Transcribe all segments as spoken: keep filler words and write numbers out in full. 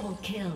Double kill.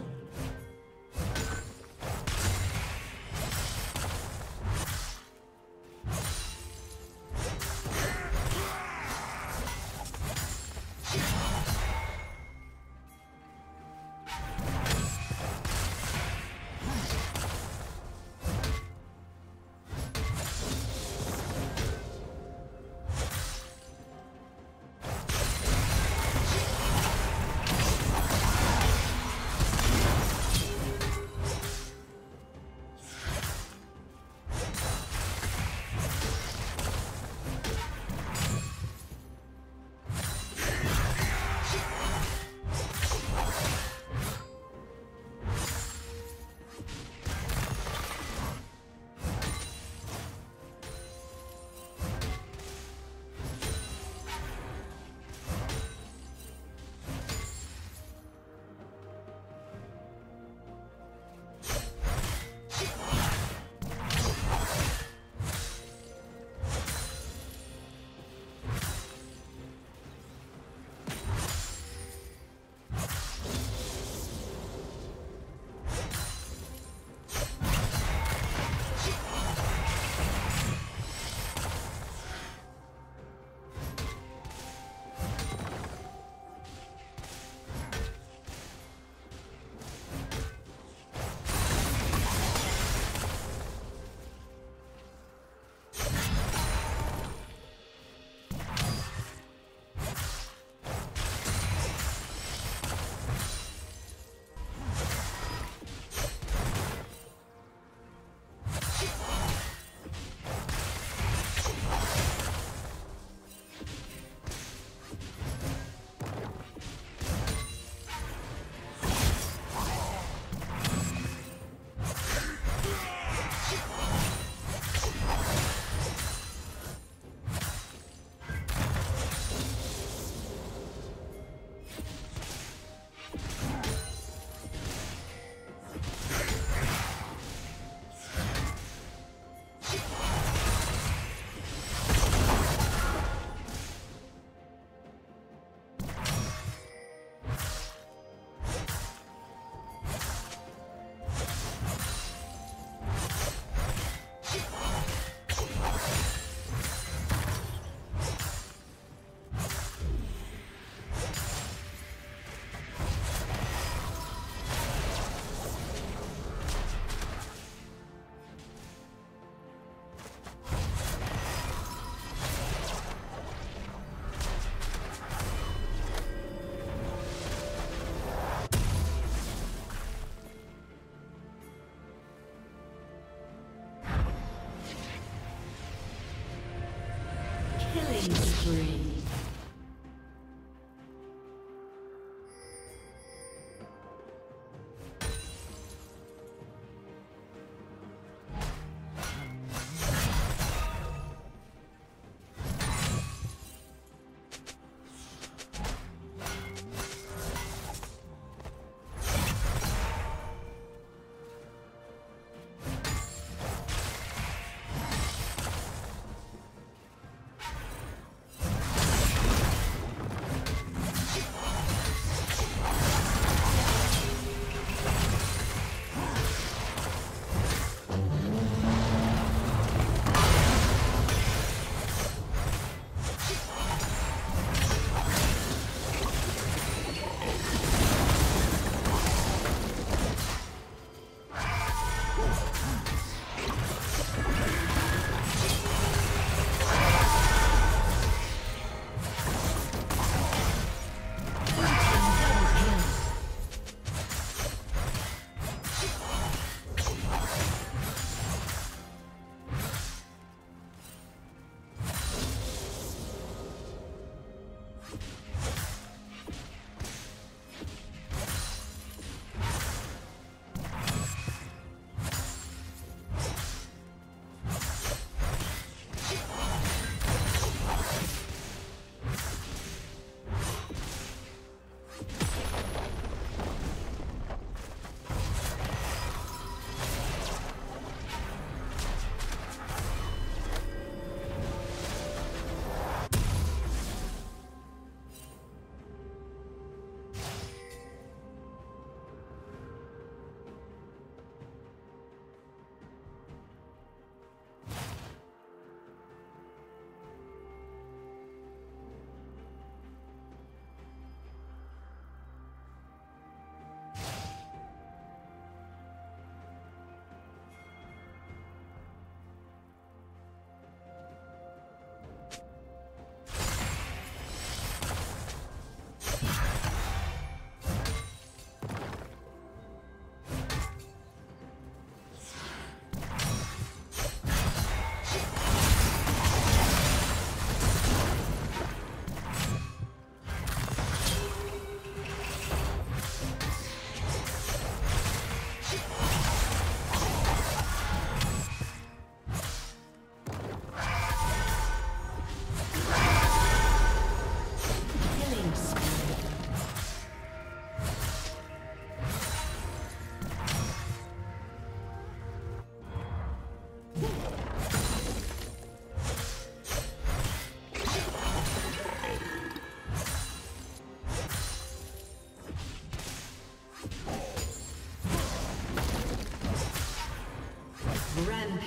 Spree.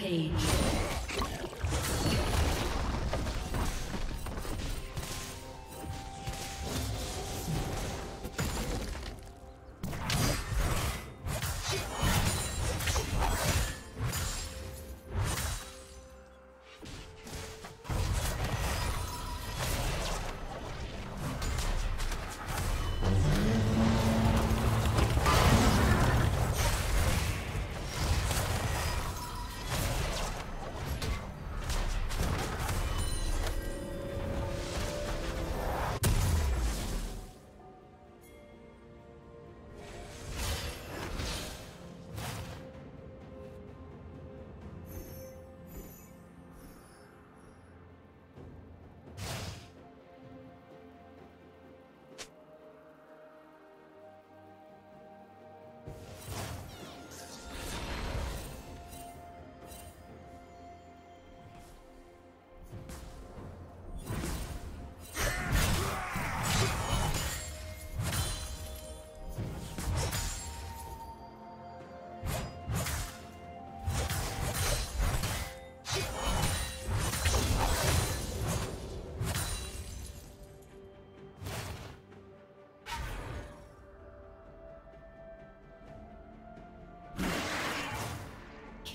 Rampage.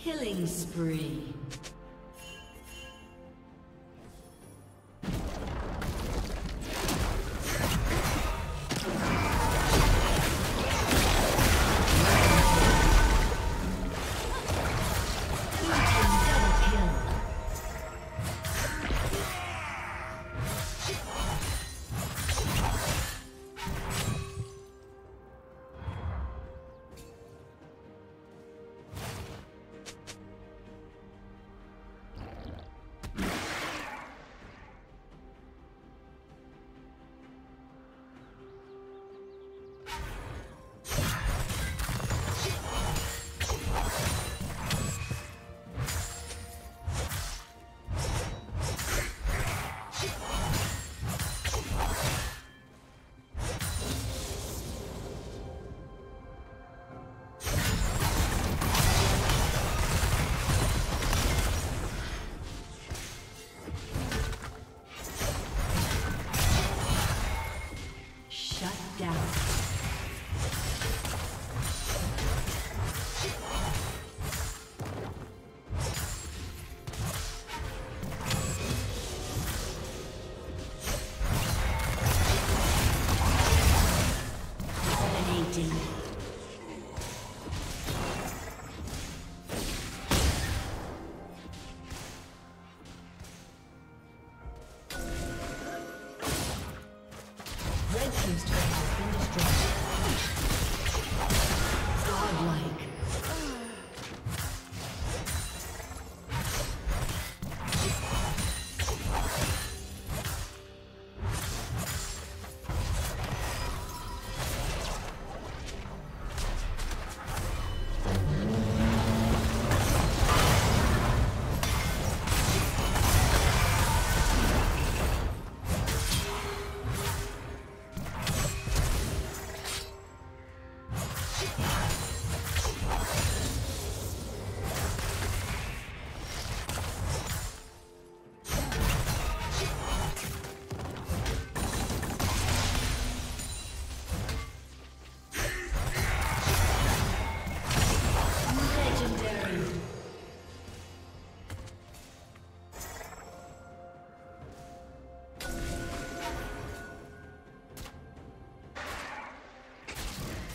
Killing spree.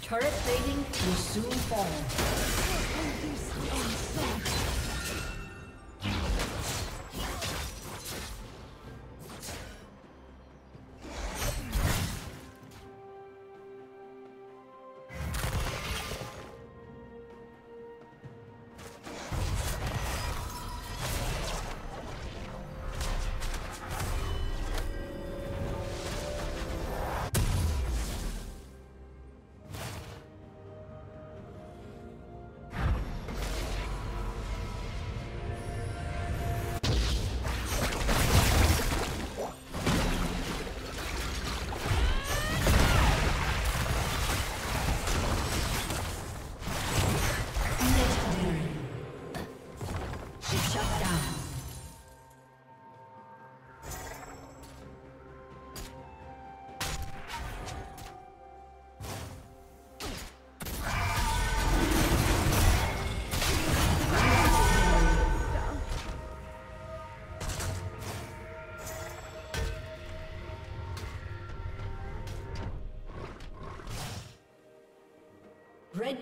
Turret plating will soon fall. Red